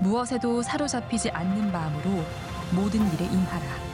무엇에도 사로잡히지 않는 마음으로 모든 일에 임하라.